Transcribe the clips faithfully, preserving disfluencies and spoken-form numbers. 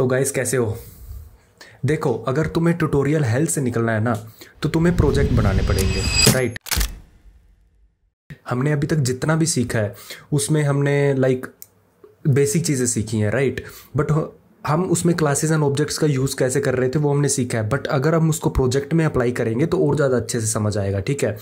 तो गाइस कैसे हो? देखो, अगर तुम्हें ट्यूटोरियल हेल्प से निकलना है ना तो तुम्हें प्रोजेक्ट बनाने पड़ेंगे, राइट। हमने अभी तक जितना भी सीखा है उसमें हमने लाइक बेसिक चीज़ें सीखी हैं, राइट। बट हम उसमें क्लासेस एंड ऑब्जेक्ट्स का यूज़ कैसे कर रहे थे वो हमने सीखा है, बट अगर हम उसको प्रोजेक्ट में अप्लाई करेंगे तो और ज़्यादा अच्छे से समझ आएगा, ठीक है।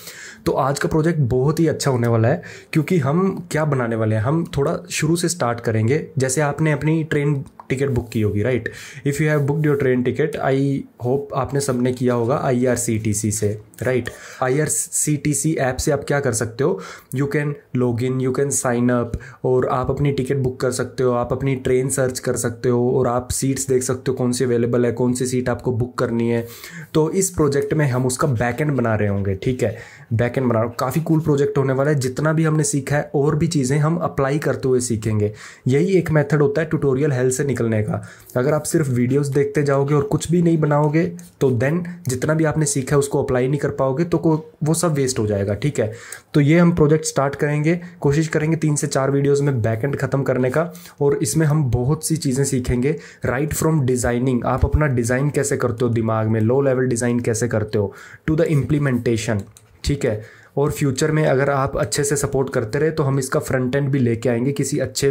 तो आज का प्रोजेक्ट बहुत ही अच्छा होने वाला है, क्योंकि हम क्या बनाने वाले हैं, हम थोड़ा शुरू से स्टार्ट करेंगे। जैसे आपने अपनी ट्रेन टिकट बुक की होगी, right. If you have booked your train ticket, I hope आपने सबने किया होगा आई आर सी टी सी से, right. I R C T C app से आप क्या कर सकते हो, you can log in, you can sign up, और आप अपनी टिकट बुक कर सकते हो, आप अपनी ट्रेन सर्च कर सकते हो, और आप सीट्स देख सकते हो कौन सी अवेलेबल है, कौन सी सीट आपको बुक करनी है। तो इस प्रोजेक्ट में हम उसका बैक एंड बना रहे होंगे, ठीक है, बैक एंड बना रहे। काफ़ी कूल प्रोजेक्ट होने वाला है। जितना भी हमने सीखा है और भी चीज़ें हम अप्लाई करते हुए सीखेंगे। यही एक मेथड होता है ट्यूटोरियल हेल्प से निकलने का। अगर आप सिर्फ वीडियोस देखते जाओगे और कुछ भी नहीं बनाओगे तो देन जितना भी आपने सीखा है उसको अप्लाई नहीं कर पाओगे, तो वो सब वेस्ट हो जाएगा, ठीक है। तो ये हम प्रोजेक्ट स्टार्ट करेंगे, कोशिश करेंगे तीन से चार वीडियोस में बैकएंड खत्म करने का, और इसमें हम बहुत सी चीज़ें सीखेंगे, राइट फ्रॉम डिज़ाइनिंग, आप अपना डिज़ाइन कैसे करते हो दिमाग में, लो लेवल डिज़ाइन कैसे करते हो, टू द इम्प्लीमेंटेशन, ठीक है। और फ्यूचर में अगर आप अच्छे से सपोर्ट करते रहे तो हम इसका फ्रंट एंड भी लेके आएंगे, किसी अच्छे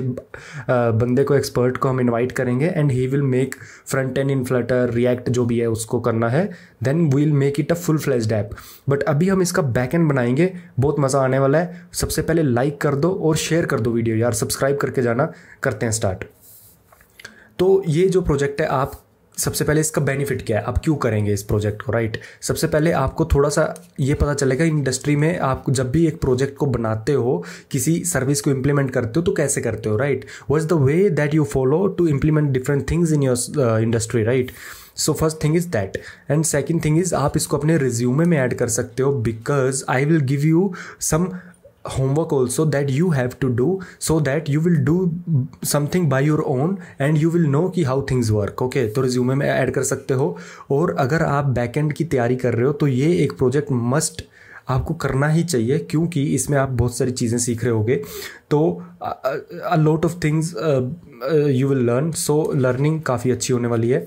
बंदे को, एक्सपर्ट को हम इनवाइट करेंगे, and he will make front end in Flutter, React, जो भी है उसको करना है, then we will make it a full fledged app. But अभी हम इसका बैक एंड बनाएंगे, बहुत मज़ा आने वाला है। सबसे पहले लाइक कर दो और शेयर कर दो वीडियो यार, सब्सक्राइब करके जाना। करते हैं स्टार्ट। तो ये जो प्रोजेक्ट है, आप सबसे पहले इसका बेनिफिट क्या है, आप क्यों करेंगे इस प्रोजेक्ट को, राइट। सबसे पहले आपको थोड़ा सा ये पता चलेगा इंडस्ट्री में, आप जब भी एक प्रोजेक्ट को बनाते हो, किसी सर्विस को इम्प्लीमेंट करते हो तो कैसे करते हो, right. What is the way that you follow to implement different things in your industry, right. So first thing is that, and second thing is आप इसको अपने रिज्यूमे में ऐड कर सकते हो, because I will give you some homework also that you have to do so that you will do something by your own and you will know कि how things work, okay। तो resume में add कर सकते हो। और अगर आप backend की तैयारी कर रहे हो तो ये एक project must आपको करना ही चाहिए, क्योंकि इसमें आप बहुत सारी चीज़ें सीख रहे होगे। तो a lot of things you will learn, so learning काफ़ी अच्छी होने वाली है।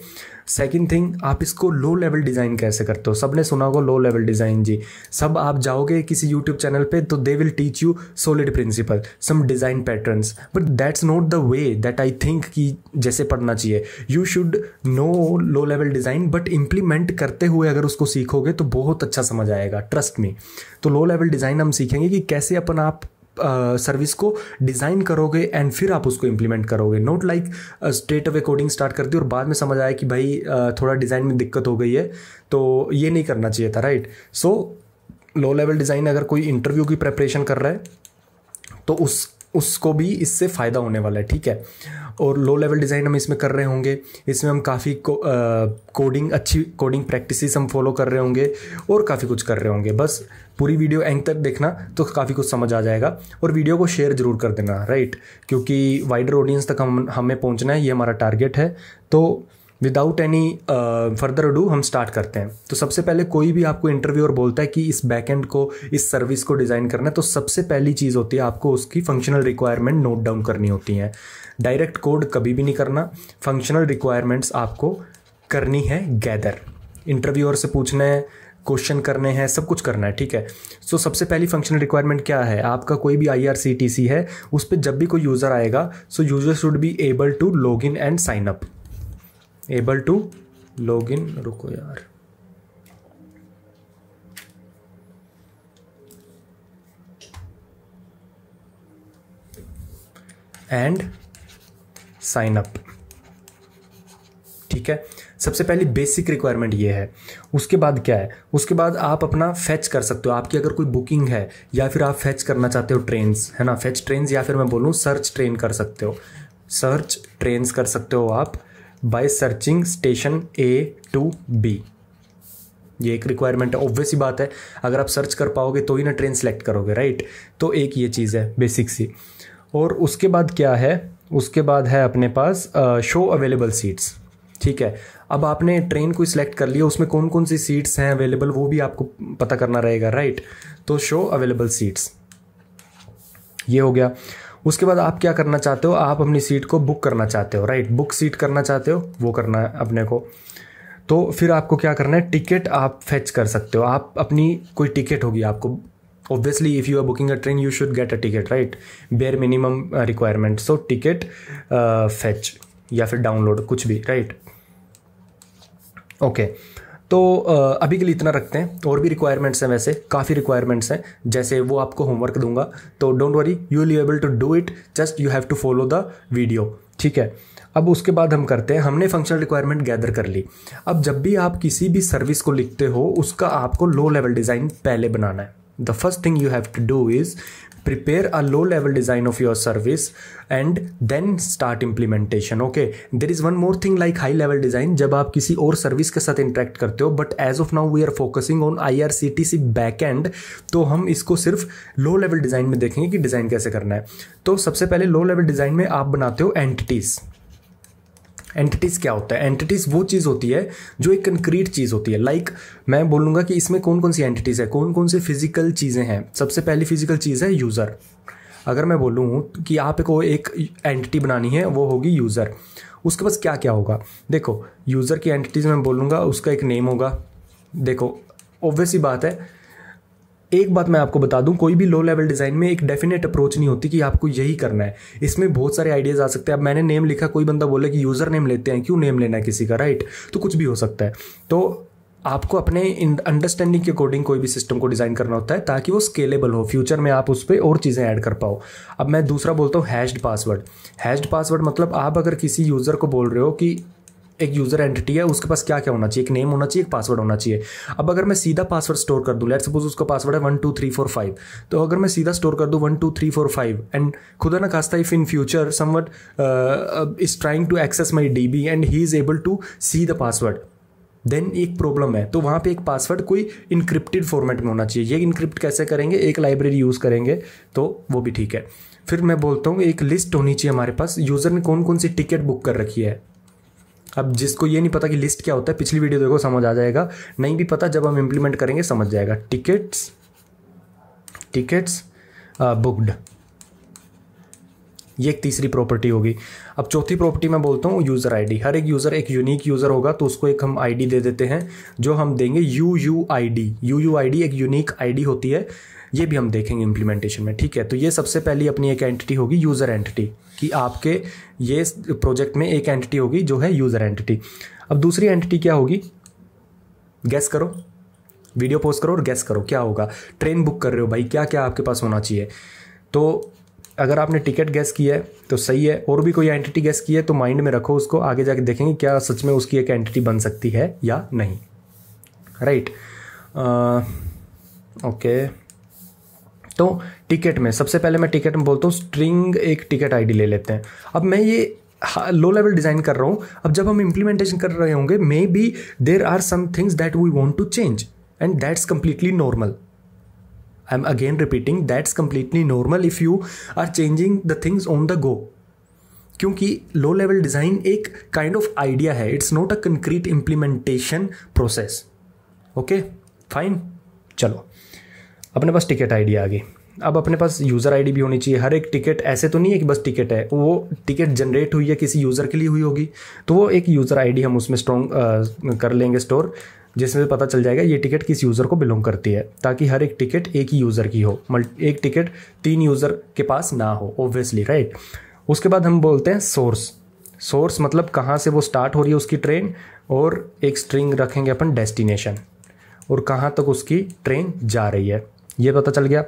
सेकेंड थिंग, आप इसको लो लेवल डिज़ाइन कैसे करते हो, सब ने सुना होगा लो लेवल डिज़ाइन जी। सब आप जाओगे किसी यूट्यूब चैनल पे तो they will teach you solid principle, some design patterns, but that's not the way that I think कि जैसे पढ़ना चाहिए। You should know low level design, but implement करते हुए अगर उसको सीखोगे तो बहुत अच्छा समझ आएगा, ट्रस्ट मी। तो लो लेवल डिज़ाइन हम सीखेंगे कि कैसे अपन आप सर्विस uh, को डिज़ाइन करोगे एंड फिर आप उसको इम्प्लीमेंट करोगे, not like straight away coding start कर दी और बाद में समझ आया कि भाई uh, थोड़ा डिज़ाइन में दिक्कत हो गई है, तो ये नहीं करना चाहिए था, right. So low level design, अगर कोई इंटरव्यू की प्रेपरेशन कर रहा है तो उस उसको भी इससे फ़ायदा होने वाला है, ठीक है। और लो लेवल डिज़ाइन हम इसमें कर रहे होंगे, इसमें हम काफ़ी को, कोडिंग अच्छी कोडिंग प्रैक्टिसेस हम फॉलो कर रहे होंगे और काफ़ी कुछ कर रहे होंगे। बस पूरी वीडियो एंड तक देखना तो काफ़ी कुछ समझ आ जाएगा, और वीडियो को शेयर ज़रूर कर देना, राइट, क्योंकि वाइडर ऑडियंस तक हम हमें पहुँचना है, ये हमारा टारगेट है। तो विदाउट एनी फर्दर डू हम स्टार्ट करते हैं। तो सबसे पहले कोई भी आपको इंटरव्यूअर बोलता है कि इस बैकएंड को, इस सर्विस को डिज़ाइन करना है, तो सबसे पहली चीज़ होती है आपको उसकी फंक्शनल रिक्वायरमेंट नोट डाउन करनी होती है। डायरेक्ट कोड कभी भी नहीं करना, फंक्शनल रिक्वायरमेंट्स आपको करनी है गैदर, इंटरव्यूअर से पूछना है, क्वेश्चन करने हैं, सब कुछ करना है, ठीक है। सो so, सबसे पहली फंक्शनल रिक्वायरमेंट क्या है, आपका कोई भी आई आर सी टी सी है उस पर जब भी कोई यूज़र आएगा, so user should be able to log in and sign up, able to log in, रुको यार, एंड साइन अप, ठीक है। सबसे पहली बेसिक रिक्वायरमेंट ये है। उसके बाद क्या है, उसके बाद आप अपना फेच कर सकते हो, आपकी अगर कोई बुकिंग है या फिर आप फेच करना चाहते हो ट्रेन्स, है ना, फेच ट्रेन्स, या फिर मैं बोलूँ सर्च ट्रेन कर सकते हो, सर्च ट्रेन्स कर सकते हो आप by searching station A to B. ये एक रिक्वायरमेंट है, ऑब्वियस ही बात है, अगर आप सर्च कर पाओगे तो ही ना ट्रेन सेलेक्ट करोगे, राइट। तो एक ये चीज़ है बेसिक सी। और उसके बाद क्या है, उसके बाद है अपने पास शो अवेलेबल सीट्स, ठीक है। अब आपने ट्रेन को सिलेक्ट कर लिया, उसमें कौन कौन सी सीट्स हैं अवेलेबल वो भी आपको पता करना रहेगा, राइट। तो शो अवेलेबल सीट्स ये हो गया। उसके बाद आप क्या करना चाहते हो, आप अपनी सीट को बुक करना चाहते हो, राइट, बुक सीट करना चाहते हो, वो करना है अपने को। तो फिर आपको क्या करना है, टिकट आप फेच कर सकते हो। आप अपनी कोई टिकट होगी आपको, obviously if you are booking a train you should get a ticket, right, bare minimum uh, requirement, so ticket uh, fetch या फिर डाउनलोड कुछ भी, right, okay। तो uh, अभी के लिए इतना रखते हैं, और भी रिक्वायरमेंट्स हैं, वैसे काफ़ी रिक्वायरमेंट्स हैं, जैसे वो आपको होमवर्क दूंगा, तो don't worry, you will able to do it, just you have to follow the video, ठीक है। अब उसके बाद हम करते हैं, हमने फंक्शनल रिक्वायरमेंट गैदर कर ली। अब जब भी आप किसी भी सर्विस को लिखते हो उसका आपको लो लेवल डिज़ाइन पहले बनाना है। The first thing you have to do is prepare a low level design of your service and then start implementation, okay। There is one more thing like high level design, जब आप किसी और service के साथ interact करते हो, but as of now we are focusing on I R C T C backend, तो हम इसको सिर्फ low level design में देखेंगे कि design कैसे करना है। तो सबसे पहले low level design में आप बनाते हो entities। एंटिटीज़ क्या होता है, एंटिटीज़ वो चीज़ होती है जो एक कंक्रीट चीज़ होती है, लाइक like, मैं बोलूँगा कि इसमें कौन कौन सी एंटिटीज़ है, कौन कौन सी फिजिकल चीज़ें हैं। सबसे पहली फिजिकल चीज़ है यूज़र। अगर मैं बोलूँ कि आप को एक एंटिटी बनानी है, वो होगी यूज़र। उसके पास क्या क्या होगा, देखो यूज़र की एंटिटीज़ में बोलूँगा, उसका एक नेम होगा, देखो ऑब्वियस ही बात है। एक बात मैं आपको बता दूं, कोई भी लो लेवल डिज़ाइन में एक डेफिनेट अप्रोच नहीं होती कि आपको यही करना है, इसमें बहुत सारे आइडियाज़ आ सकते हैं। अब मैंने नेम लिखा, कोई बंदा बोले कि यूज़र नेम लेते हैं, क्यों नेम लेना है किसी का, राइट, तो कुछ भी हो सकता है। तो आपको अपने अंडरस्टैंडिंग के अकॉर्डिंग कोई भी सिस्टम को डिज़ाइन करना होता है ताकि वो स्केलेबल हो, फ्यूचर में आप उस पर और चीज़ें ऐड कर पाओ। अब मैं दूसरा बोलता हूँ हैश्ड पासवर्ड। हैश्ड पासवर्ड मतलब आप अगर किसी यूज़र को बोल रहे हो कि एक यूज़र एंटिटी है, उसके पास क्या क्या होना चाहिए, एक नेम होना चाहिए, एक पासवर्ड होना चाहिए। अब अगर मैं सीधा पासवर्ड स्टोर कर दूं, लेट्स सपोज उसका पासवर्ड है one two three four five, तो अगर मैं सीधा स्टोर कर दूं one two three four five, and खुदा ना खास्ता if in future somewhat is trying to access my D B and he is able to see the password, then एक प्रॉब्लम है। तो वहाँ पे एक पासवर्ड कोई इनक्रिप्टेड फॉर्मेट में होना चाहिए। ये इनक्रिप्ट कैसे करेंगे, एक लाइब्रेरी यूज़ करेंगे, तो वो भी ठीक है। फिर मैं बोलता हूँ एक लिस्ट होनी चाहिए हमारे पास, यूज़र ने कौन कौन सी टिकट बुक कर रखी है। अब जिसको ये नहीं पता कि लिस्ट क्या होता है, पिछली वीडियो देखो, समझ आ जाएगा, नहीं भी पता जब हम इम्प्लीमेंट करेंगे समझ जाएगा। टिकट्स टिकट्स बुक्ड, ये एक तीसरी प्रॉपर्टी होगी। अब चौथी प्रॉपर्टी मैं बोलता हूँ यूज़र आईडी। हर एक यूज़र एक यूनिक यूज़र होगा, तो उसको एक हम आईडी दे देते हैं जो हम देंगे U U I D. U U I D एक यूनिक आईडी होती है, ये भी हम देखेंगे इम्प्लीमेंटेशन में, ठीक है। तो ये सबसे पहली अपनी एक एंटिटी होगी यूज़र एंटिटी, कि आपके ये प्रोजेक्ट में एक एंटिटी होगी जो है यूज़र एंटिटी। अब दूसरी एंटिटी क्या होगी, गैस करो, वीडियो पोस्ट करो और गैस करो क्या होगा। ट्रेन बुक कर रहे हो भाई, क्या क्या आपके पास होना चाहिए। तो अगर आपने टिकट गैस की है तो सही है, और भी कोई एंटिटी गैस की है तो माइंड में रखो उसको, आगे जाके देखेंगे क्या सच में उसकी एक एंटिटी बन सकती है या नहीं, राइट, ओके। तो टिकट में सबसे पहले मैं टिकट में बोलता हूँ स्ट्रिंग, एक टिकट आईडी ले लेते हैं। अब मैं ये लो लेवल डिज़ाइन कर रहा हूँ, अब जब हम इम्प्लीमेंटेशन कर रहे होंगे maybe there are some things that we want to change, and that's completely normal. I am again repeating, that's completely normal if you are changing the things on the go, क्योंकि low level design एक kind of idea है, it's not a concrete implementation process, okay fine. चलो अपने पास ticket ID आ गई, अब अपने पास user ID भी होनी चाहिए। हर एक टिकट ऐसे तो नहीं है कि बस टिकट है, वो टिकट जनरेट हुई है किसी यूज़र के लिए हुई होगी, तो वो एक यूज़र आईडी हम उसमें स्ट्रॉन्ग कर लेंगे स्टोर, जिसमें पता चल जाएगा ये टिकट किस यूज़र को बिलोंग करती है, ताकि हर एक टिकट एक ही यूज़र की हो, मल्टी एक टिकट तीन यूज़र के पास ना हो, ऑब्वियसली, राइट। उसके बाद हम बोलते हैं सोर्स। सोर्स मतलब कहाँ से वो स्टार्ट हो रही है उसकी ट्रेन, और एक स्ट्रिंग रखेंगे अपन डेस्टिनेशन, और कहाँ तक उसकी ट्रेन जा रही है, ये पता चल गया।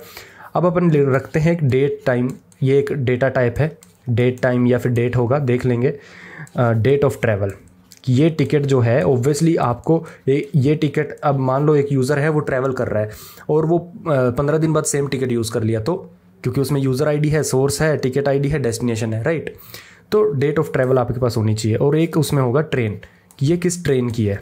अब अपन रखते हैं एक डेट टाइम, ये एक डेटा टाइप है, डेट टाइम या फिर डेट होगा, देख लेंगे। डेट ऑफ ट्रैवल, ये टिकट जो है ऑब्वियसली आपको ये, ये टिकट, अब मान लो एक यूज़र है वो ट्रैवल कर रहा है और वो पंद्रह दिन बाद सेम टिकट यूज़ कर लिया, तो क्योंकि उसमें यूज़र आईडी है, सोर्स है, टिकट आईडी है, डेस्टिनेशन है, राइट। तो डेट ऑफ ट्रैवल आपके पास होनी चाहिए, और एक उसमें होगा ट्रेन, ये किस ट्रेन की है।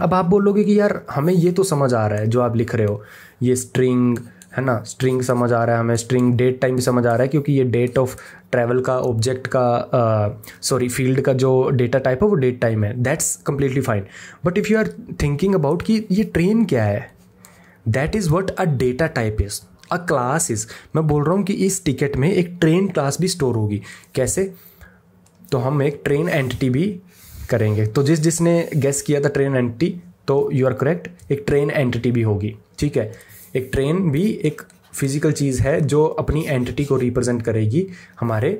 अब आप बोलोगे कि यार हमें ये तो समझ आ रहा है जो आप लिख रहे हो, ये स्ट्रिंग है ना, स्ट्रिंग समझ आ रहा है हमें, स्ट्रिंग डेट टाइम भी समझ आ रहा है, क्योंकि ये डेट ऑफ ट्रैवल का ऑब्जेक्ट का सॉरी फील्ड का जो डेटा टाइप है वो डेट टाइम है, that's completely fine. But if you are thinking about कि ये ट्रेन क्या है, that is what a data type is. A classes, मैं बोल रहा हूँ कि इस टिकट में एक ट्रेन क्लास भी स्टोर होगी। कैसे? तो हम एक ट्रेन एंटिटी भी करेंगे। तो जिस जिसने गेस किया था ट्रेन एंटिटी, तो यू आर करेक्ट, एक ट्रेन एंटिटी भी होगी। ठीक है, एक ट्रेन भी एक फिजिकल चीज़ है जो अपनी एंटिटी को रिप्रेजेंट करेगी हमारे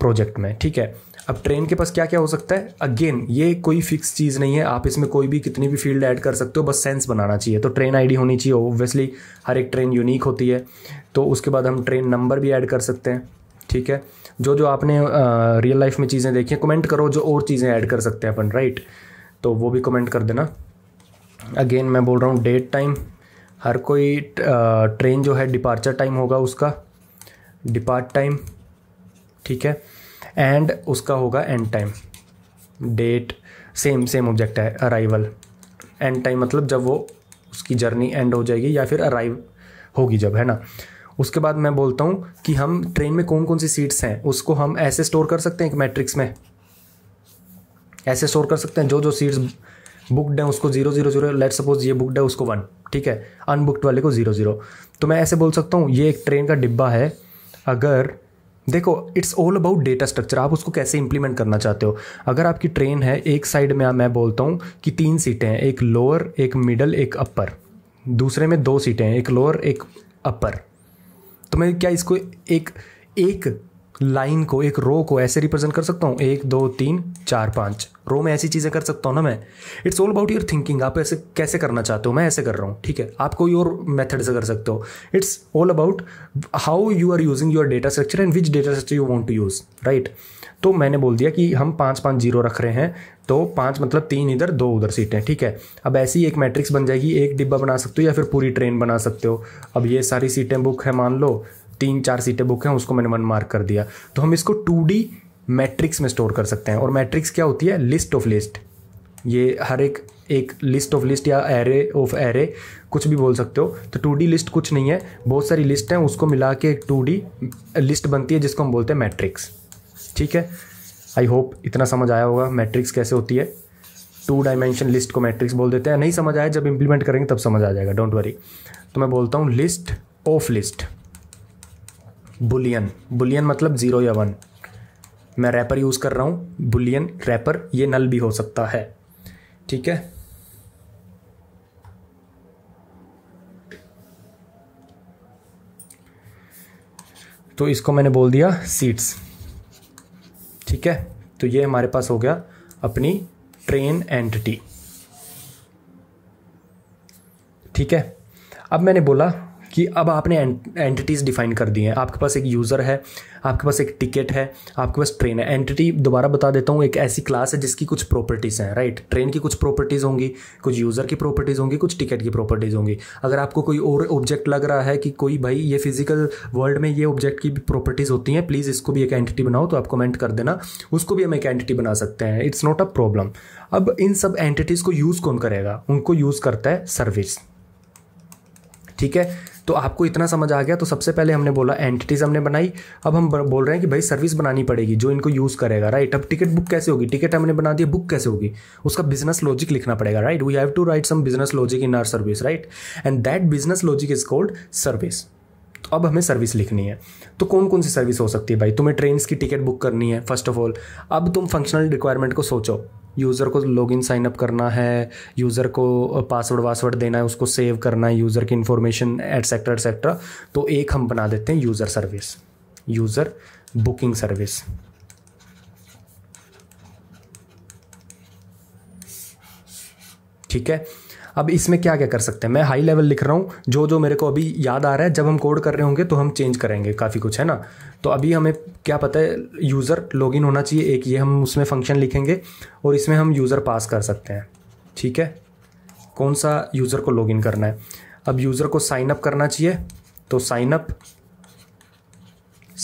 प्रोजेक्ट में। ठीक है, अब ट्रेन के पास क्या क्या हो सकता है? अगेन ये कोई फिक्स चीज़ नहीं है, आप इसमें कोई भी कितनी भी फील्ड ऐड कर सकते हो, बस सेंस बनाना चाहिए। तो ट्रेन आईडी होनी चाहिए, ऑब्वियसली हर एक ट्रेन यूनिक होती है। तो उसके बाद हम ट्रेन नंबर भी ऐड कर सकते हैं। ठीक है, जो जो आपने रियल लाइफ में चीज़ें देखी हैं कमेंट करो, जो और चीज़ें ऐड कर सकते हैं अपन, राइट, तो वो भी कमेंट कर देना। अगेन मैं बोल रहा हूँ डेट टाइम, हर कोई ट्रेन जो है डिपार्चर टाइम होगा उसका, डिपार्ट टाइम, ठीक है, एंड उसका होगा end time. Date same same object है, अराइवल। एंड टाइम मतलब जब वो उसकी जर्नी एंड हो जाएगी या फिर अराइव होगी जब, है ना। उसके बाद मैं बोलता हूँ कि हम ट्रेन में कौन कौन सी सीट्स हैं उसको हम ऐसे स्टोर कर सकते हैं कि मैट्रिक्स में ऐसे स्टोर कर सकते हैं, जो जो सीट्स बुकड है उसको zero zero zero, let suppose ये बुकड है उसको वन, ठीक है, अनबुक्ड वाले को जीरो जीरो। तो मैं ऐसे बोल सकता हूँ ये एक ट्रेन का डिब्बा है। अगर देखो, it's all about data structure, आप उसको कैसे इंप्लीमेंट करना चाहते हो। अगर आपकी ट्रेन है, एक साइड में मैं बोलता हूँ कि तीन सीटें हैं, एक लोअर, एक मिडल, एक अपर, दूसरे में दो सीटें हैं, एक लोअर एक अपर। तो मैं क्या इसको एक एक लाइन को, एक रो को ऐसे रिप्रेजेंट कर सकता हूँ, एक दो तीन चार पाँच, रो में ऐसी चीज़ें कर सकता हूँ ना मैं। It's all about your thinking, आप ऐसे कैसे करना चाहते हो। मैं ऐसे कर रहा हूँ, ठीक है, आप कोई और मेथड से कर सकते हो। It's all about how you are using your data structure and which data structure you want to use, right. तो मैंने बोल दिया कि हम पाँच पाँच जीरो रख रहे हैं, तो पाँच मतलब तीन इधर दो उधर सीटें, ठीक है। अब ऐसी ही एक मैट्रिक्स बन जाएगी, एक डिब्बा बना सकते हो या फिर पूरी ट्रेन बना सकते हो। अब ये सारी सीटें बुक है, मान लो तीन चार सीटें बुक हैं, उसको मैंने वन मार्क कर दिया। तो हम इसको टू डी मैट्रिक्स में स्टोर कर सकते हैं। और मैट्रिक्स क्या होती है? लिस्ट ऑफ लिस्ट, ये हर एक एक लिस्ट ऑफ लिस्ट या एरे ऑफ एरे कुछ भी बोल सकते हो। तो टू डी लिस्ट कुछ नहीं है, बहुत सारी लिस्ट हैं, उसको मिला के एक टू डी लिस्ट बनती है जिसको हम बोलते हैं मैट्रिक्स। ठीक है, आई होप इतना समझ आया होगा मैट्रिक्स कैसे होती है। टू डायमेंशन लिस्ट को मैट्रिक्स बोल देते हैं। नहीं समझ आया, जब इंप्लीमेंट करेंगे तब समझ आ जाएगा, डोंट वरी। तो मैं बोलता हूँ list of list, boolean, boolean मतलब ज़ीरो या वन, मैं रैपर यूज़ कर रहा हूँ, बुलियन रैपर, ये नल भी हो सकता है। ठीक है, तो इसको मैंने बोल दिया सीट्स। ठीक है, तो ये हमारे पास हो गया अपनी ट्रेन एंटिटी। ठीक है, अब मैंने बोला कि अब आपने एंटिटीज़ डिफाइन कर दी हैं। आपके पास एक यूज़र है, आपके पास एक टिकट है, आपके पास ट्रेन है। एंटिटी दोबारा बता देता हूँ, एक ऐसी क्लास है जिसकी कुछ प्रॉपर्टीज़ हैं, राइट। ट्रेन की कुछ प्रॉपर्टीज़ होंगी, कुछ यूज़र की प्रॉपर्टीज़ होंगी, कुछ टिकट की प्रॉपर्टीज़ होंगी। अगर आपको कोई और ऑब्जेक्ट लग रहा है कि कोई भाई ये फिजिकल वर्ल्ड में ये ऑब्जेक्ट की भी प्रॉपर्टीज़ होती हैं, प्लीज़ इसको भी एक एंटिटी बनाओ, तो आप कमेंट कर देना, उसको भी हम एक एंटिटी बना सकते हैं। It's not a problem. अब इन सब एंटिटीज़ को यूज़ कौन करेगा? उनको यूज़ करता है सर्विस। ठीक है, तो आपको इतना समझ आ गया। तो सबसे पहले हमने बोला एंटिटीज़ हमने बनाई, अब हम बोल रहे हैं कि भाई सर्विस बनानी पड़ेगी जो इनको यूज़ करेगा, राइट। अब टिकट बुक कैसे होगी? टिकट हमने बना दिया, बुक कैसे होगी? उसका बिजनेस लॉजिक लिखना पड़ेगा, right. We have to write some business logic in our service, right, and that business logic is called service. तो अब हमें सर्विस लिखनी है। तो कौन कौन सी सर्विस हो सकती है? भाई तुम्हें ट्रेन की टिकट बुक करनी है, फर्स्ट ऑफ ऑल। अब तुम फंक्शनल रिक्वायरमेंट को सोचो, यूज़र को लॉगिन साइन अप करना है, यूज़र को पासवर्ड वासवर्ड देना है, उसको सेव करना है, यूज़र की इन्फॉर्मेशन एटसेट्रा एटसेट्रा। तो एक हम बना देते हैं user service, user booking service. ठीक है, अब इसमें क्या क्या कर सकते हैं? मैं हाई लेवल लिख रहा हूँ, जो जो मेरे को अभी याद आ रहा है। जब हम कोड कर रहे होंगे तो हम चेंज करेंगे काफ़ी कुछ, है ना। तो अभी हमें क्या पता है, यूज़र लॉगिन होना चाहिए, एक ये हम उसमें फंक्शन लिखेंगे और इसमें हम यूज़र पास कर सकते हैं। ठीक है, कौन सा यूज़र को लॉगिन करना है। अब यूज़र को साइन अप करना चाहिए, तो sign up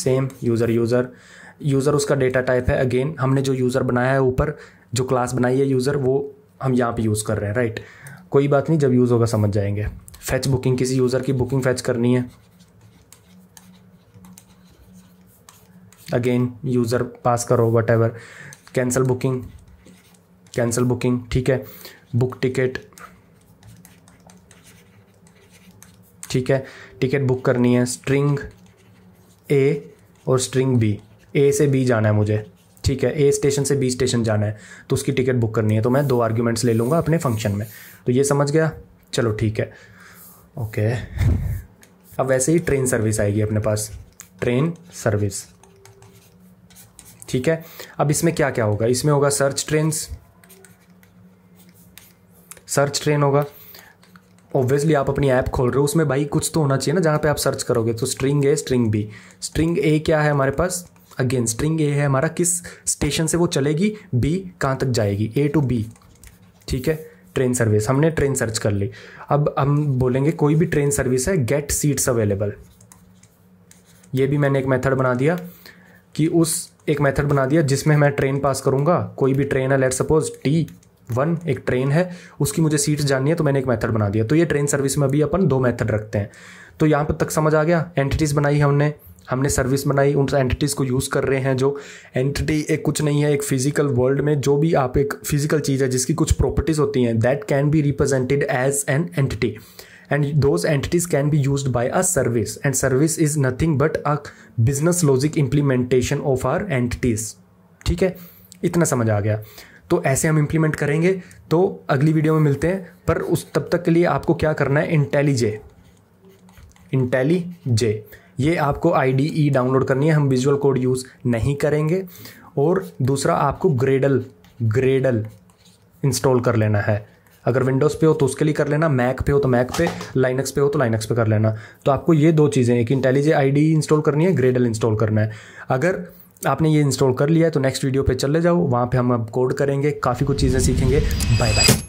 same user user user उसका डेटा टाइप है। अगेन हमने जो यूज़र बनाया है ऊपर, जो क्लास बनाई है यूज़र, वो हम यहाँ पर यूज़ कर रहे हैं, राइट। कोई बात नहीं, जब यूज़ होगा समझ जाएंगे। फैच बुकिंग, किसी यूज़र की बुकिंग फैच करनी है, अगेन यूज़र पास करो whatever. Cancel booking, cancel booking, ठीक है। बुक टिकट, ठीक है, टिकट बुक करनी है स्ट्रिंग ए और स्ट्रिंग बी, ए से बी जाना है मुझे, ठीक है, ए स्टेशन से बी स्टेशन जाना है तो उसकी टिकट बुक करनी है, तो मैं दो आर्ग्यूमेंट्स ले लूँगा अपने फंक्शन में। तो ये समझ गया, चलो ठीक है ओके। अब वैसे ही ट्रेन सर्विस आएगी अपने पास, ट्रेन सर्विस, ठीक है। अब इसमें क्या क्या होगा, इसमें होगा सर्च ट्रेन्स, सर्च ट्रेन होगा, ऑब्वियसली आप अपनी ऐप खोल रहे हो उसमें भाई कुछ तो होना चाहिए ना जहाँ पे आप सर्च करोगे, तो string A string B. String A क्या है हमारे पास, अगेन स्ट्रिंग ए है हमारा, किस स्टेशन से वो चलेगी, बी कहाँ तक जाएगी, ए टू बी, ठीक है। ट्रेन सर्विस हमने ट्रेन सर्च कर ली, अब हम बोलेंगे कोई भी ट्रेन सर्विस है गेट सीट्स अवेलेबल, ये भी मैंने एक मेथड बना दिया कि उस एक मेथड बना दिया जिसमें मैं ट्रेन पास करूँगा, कोई भी ट्रेन है, लेट सपोज टी वन एक ट्रेन है, उसकी मुझे सीट जाननी है तो मैंने एक मेथड बना दिया। तो ये ट्रेन सर्विस में अभी अपन दो मेथड रखते हैं। तो यहाँ पर तक समझ आ गया, एंटिटीज़ बनाई हमने, हमने सर्विस बनाई, उन एंटिटीज़ को यूज़ कर रहे हैं। जो एंटिटी एक कुछ नहीं है, एक फिजिकल वर्ल्ड में जो भी आप एक फिजिकल चीज़ है जिसकी कुछ प्रॉपर्टीज़ होती हैं, that can be represented as an entity and those entities can be used by a service and service is nothing but a business logic implementation of our entities, ठीक है। इतना समझ आ गया, तो ऐसे हम इम्प्लीमेंट करेंगे। तो अगली वीडियो में मिलते हैं, पर उस तब तक के लिए आपको क्या करना है, इंटेलीजे इंटेलीजे ये आपको आईडीई डाउनलोड करनी है, हम विजुअल कोड यूज़ नहीं करेंगे। और दूसरा आपको ग्रेडल ग्रेडल इंस्टॉल कर लेना है, अगर विंडोज़ पे हो तो उसके लिए कर लेना, मैक पे हो तो मैक पे, लाइनक्स पे हो तो लाइनक्स पे कर लेना। तो आपको ये दो चीज़ें, एक इंटेलीजे आईडीई इंस्टॉल करनी है, ग्रेडल इंस्टॉल करना है। अगर आपने ये इंस्टॉल कर लिया है तो नेक्स्ट वीडियो पे चले जाओ, वहाँ पे हम अब कोड करेंगे, काफ़ी कुछ चीज़ें सीखेंगे। Bye bye.